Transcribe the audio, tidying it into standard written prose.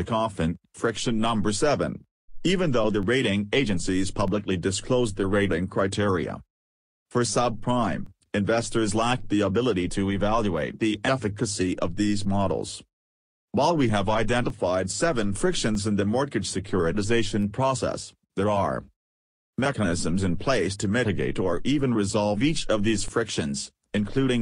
the coffin. Friction number 7. Even though the rating agencies publicly disclosed the rating criteria for subprime, investors lacked the ability to evaluate the efficacy of these models. While we have identified 7 frictions in the mortgage securitization process, there are mechanisms in place to mitigate or even resolve each of these frictions, including